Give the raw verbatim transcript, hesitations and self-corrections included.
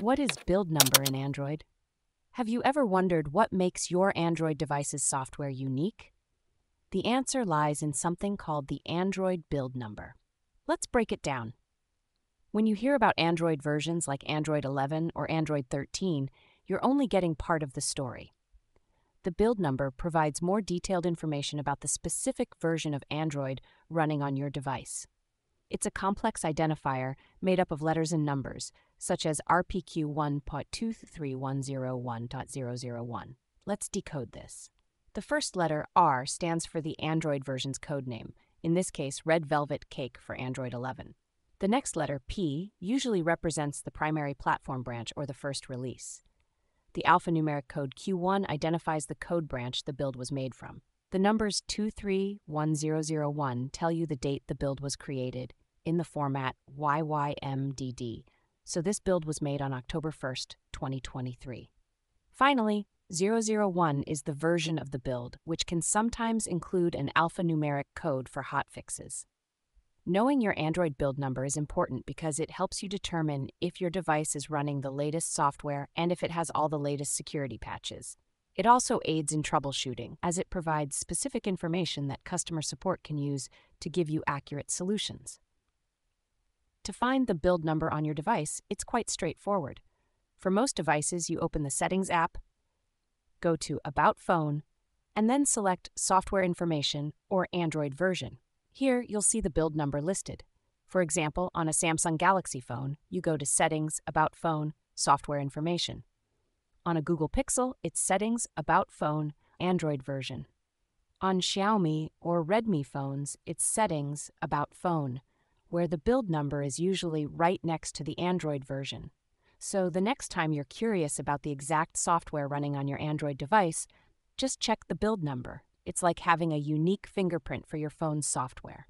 What is build number in Android? Have you ever wondered what makes your Android device's software unique? The answer lies in something called the Android build number. Let's break it down. When you hear about Android versions like Android eleven or Android thirteen, you're only getting part of the story. The build number provides more detailed information about the specific version of Android running on your device. It's a complex identifier made up of letters and numbers, such as R P Q one point two three one zero one point zero zero one. Let's decode this. The first letter, R, stands for the Android version's code name, in this case, Red Velvet Cake for Android eleven. The next letter, P, usually represents the primary platform branch or the first release. The alphanumeric code Q one identifies the code branch the build was made from. The numbers two three one zero zero one tell you the date the build was created in the format Y Y M D D, so this build was made on October first, twenty twenty-three. Finally, zero zero one is the version of the build, which can sometimes include an alphanumeric code for hotfixes. Knowing your Android build number is important because it helps you determine if your device is running the latest software and if it has all the latest security patches. It also aids in troubleshooting, as it provides specific information that customer support can use to give you accurate solutions. To find the build number on your device, it's quite straightforward. For most devices, you open the Settings app, go to About Phone, and then select Software Information or Android version. Here, you'll see the build number listed. For example, on a Samsung Galaxy phone, you go to Settings, About Phone, Software Information. On a Google Pixel, it's Settings, About Phone, Android version. On Xiaomi or Redmi phones, it's Settings, About Phone, where the build number is usually right next to the Android version. So the next time you're curious about the exact software running on your Android device, just check the build number. It's like having a unique fingerprint for your phone's software.